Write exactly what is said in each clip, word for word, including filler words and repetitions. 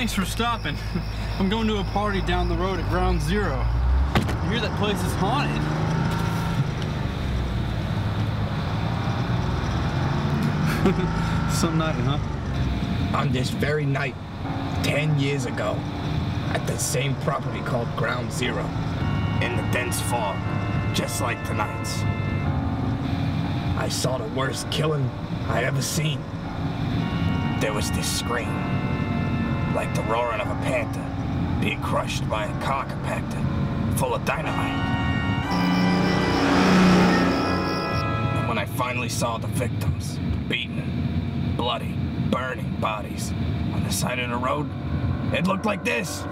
Thanks for stopping. I'm going to a party down the road at Ground Zero. I hear that place is haunted. Some night, huh? On this very night, ten years ago, at the same property called Ground Zero, in the dense fog, just like tonight's, I saw the worst killing I ever seen. There was this scream, like the roaring of a panther being crushed by a car compactor full of dynamite. And when I finally saw the victims, beaten, bloody, burning bodies on the side of the road, it looked like this.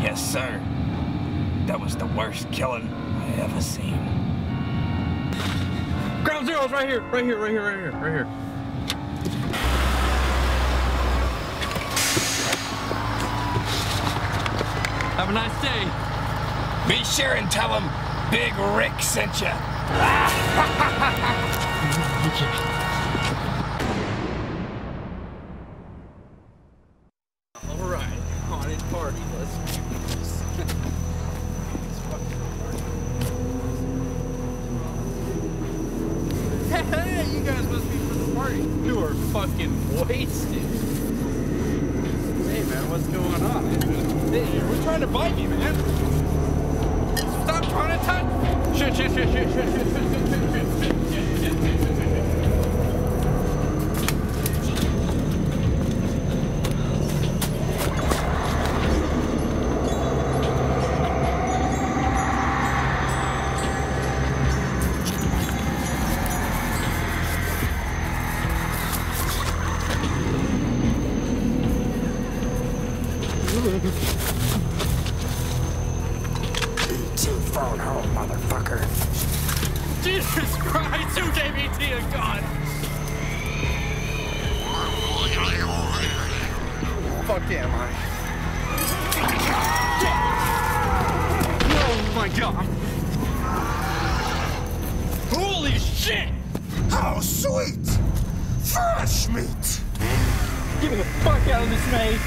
Yes, sir. That was the worst killing I ever seen. Ground Zero's right here, right here, right here, right here, right here. Have a nice day. Be sure and tell him Big Rick sent you. All right, haunted party. Let's do this. Hey, you guys must be from the party. You are fucking wasted. Hey, man, what's going on? Hey, we're trying to bite me, man. Stop trying to touch. Shit, shit, shit, shit, shit, shit, shit, shit, shit, shit, shit, shit, shit. Phone home, motherfucker. Jesus Christ, who gave E T a gun? Fuck am I? Oh my god. Holy shit! How sweet! Fresh meat! Get me the fuck out of this maze!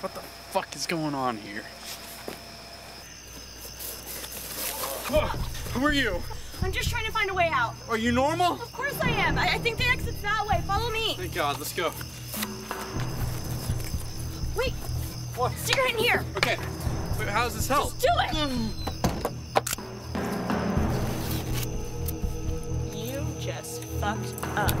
What the fuck is going on here? Whoa, who are you? I'm just trying to find a way out. Are you normal? Of course I am. I, I think the exit's that way. Follow me. Thank God. Let's go. Wait. What? Stick your head in here. Okay. Wait, how does this help? Just do it. Mm. You just fucked up.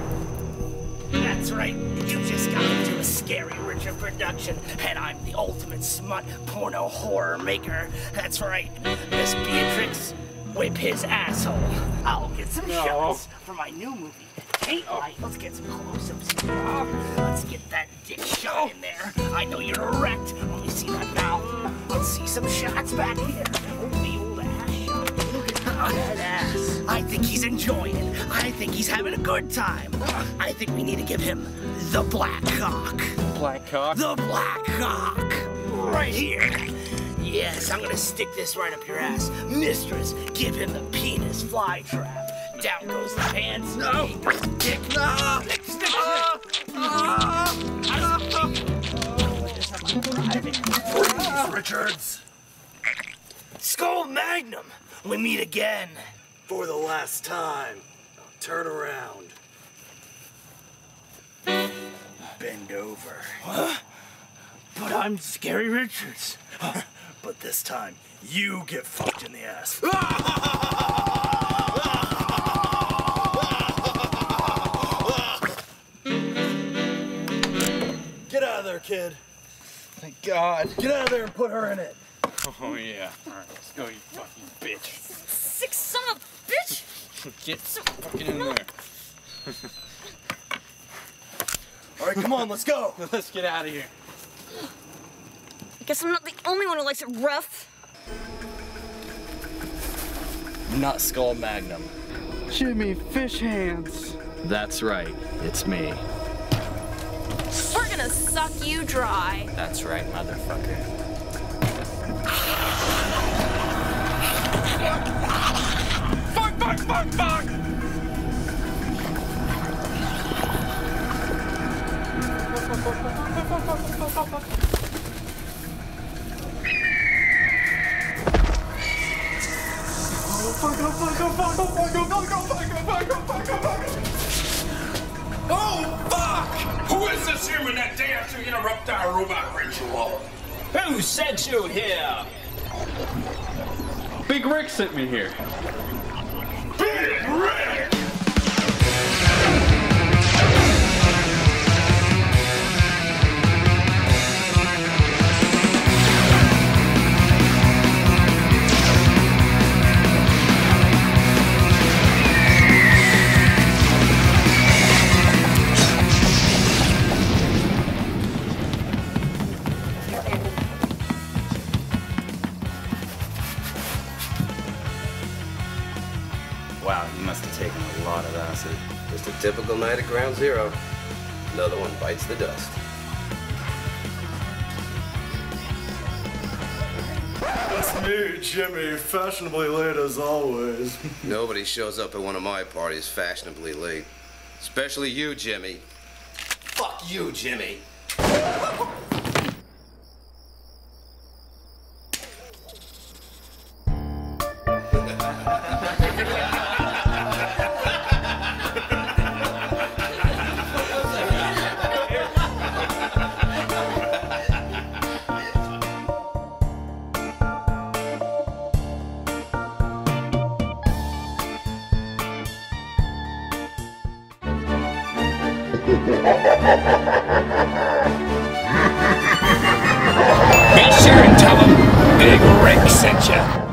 That's right. You just got into a Scary Richard production, and I'm the ultimate smut porno horror maker. That's right. Miss Beatrix, whip his asshole. I'll get some no. shots for my new movie, Dateline. Let's get some close-ups. Let's get that dick shot in there. I know you're erect. Let me see that mouth. Let's see some shots back here. The old ass shot. Look at that ass. I think he's enjoying it. I think he's having a good time. I think we need to give him the black cock. Black cock? The black cock. Right here. Yes, I'm gonna stick this right up your ass. Mistress, give him the penis fly trap. Down goes the pants. No! He goes the dick. No! Stick, stick, uh, stick. Uh, uh, uh, Richards! Skull Magnum! We meet again. For the last time. Now turn around. Bend over. Huh? But I'm Scary Richards. Huh. But this time, you get fucked in the ass. Get out of there, kid. Thank God. Get out of there and put her in it. Oh, yeah. All right, let's go, you fucking bitch. Sick son of a bitch. Get so fucking in there. All right, come on, let's go. Let's get out of here. I guess I'm not the only one who likes it rough. Not Skull Magnum. Jimmy Fishhands. That's right, it's me. We're gonna suck you dry. That's right, motherfucker. Fuck, fuck, fuck, fuck! Oh, fuck! Who is this human that dares to interrupt our robot ritual? Who sent you here? Big Rick sent me here. Big Rick! Just a typical night at Ground Zero. Another one bites the dust. It's me, Jimmy, fashionably late as always. Nobody shows up at one of my parties fashionably late. Especially you, Jimmy. Fuck you, Jimmy. Be sure and tell him Big Rick sent you.